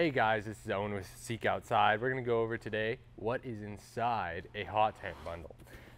Hey guys, this is Owen with Seek Outside. We're going to go over today what is inside a hot tent bundle.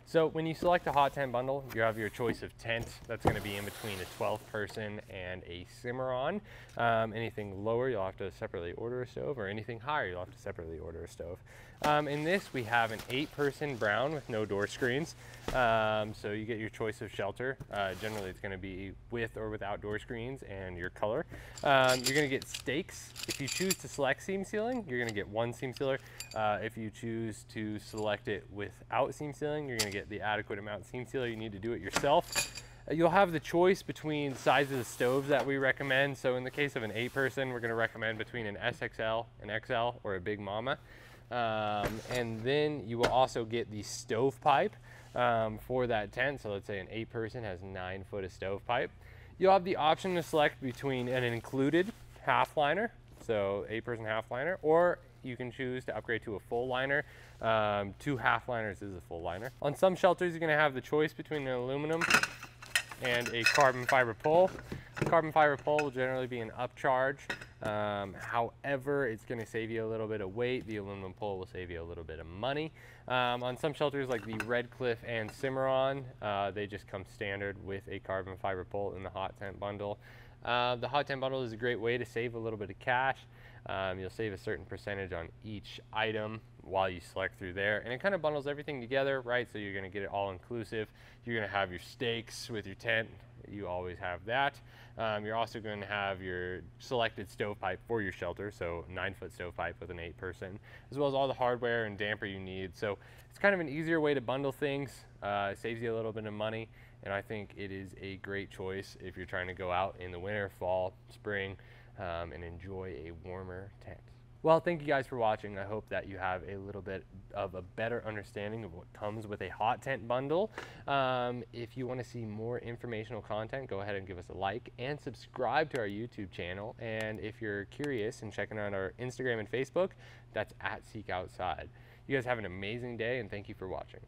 So when you select a hot tent bundle, you have your choice of tent. That's going to be in between a 12-person and a Cimarron. Anything lower, you'll have to separately order a stove, or anything higher, you'll have to separately order a stove. In this, we have an 8-person brown with no door screens. So you get your choice of shelter. Generally, it's going to be with or without door screens and your color. You're going to get stakes. If you choose to select seam ceiling, you're going to get one seam sealer. If you choose to select it without seam ceiling, you're going to get the adequate amount of seam sealer. You need to do it yourself. You'll have the choice between sizes of stoves that we recommend. So in the case of an 8-person, we're going to recommend between an SXL, an XL, or a Big Mama. And then you will also get the stovepipe for that tent. So let's say an 8-person has 9 foot of stovepipe. You'll have the option to select between an included half liner, so 8-person half liner, or you can choose to upgrade to a full liner. 2 half liners is a full liner. On some shelters, you're going to have the choice between an aluminum and a carbon fiber pole. The carbon fiber pole will generally be an upcharge. However, it's going to save you a little bit of weight. The aluminum pole will save you a little bit of money. On some shelters like the Red Cliff and Cimarron, they just come standard with a carbon fiber pole in the hot tent bundle. The hot tent bundle is a great way to save a little bit of cash. You'll save a certain percentage on each item while you select through there, and it kind of bundles everything together, right? So you're going to get it all inclusive. You're going to have your stakes with your tent. You always have that. You're also going to have your selected stovepipe for your shelter, so 9-foot stovepipe with an 8-person, as well as all the hardware and damper you need. So it's kind of an easier way to bundle things. It saves you a little bit of money, and I think it is a great choice if you're trying to go out in the winter, fall, spring, and enjoy a warmer tent. Well, thank you guys for watching. I hope that you have a little bit of a better understanding of what comes with a hot tent bundle. If you want to see more informational content, go ahead and give us a like and subscribe to our YouTube channel. And if you're curious and checking out our Instagram and Facebook, that's @SeekOutside. You guys have an amazing day, and thank you for watching.